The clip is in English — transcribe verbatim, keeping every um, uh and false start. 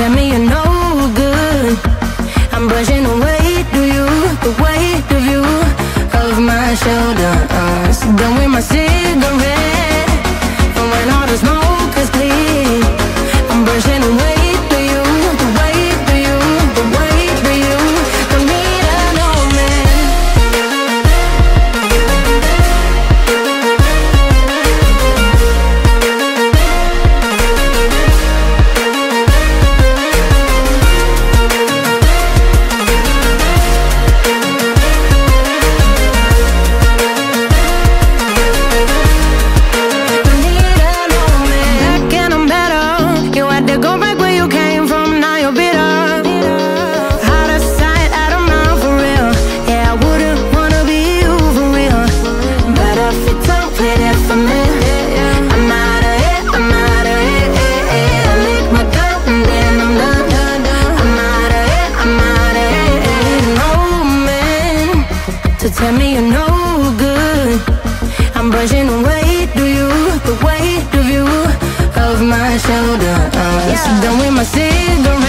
tell me you're no good. I'm brushing away to you the weight of you of my shoulders. Done with my cigarette, and when all the smoke is clear, I'm brushing away. Tell me you're no good. I'm brushing away to you the weight of you of my shoulders. Yeah. Done with my cigarette.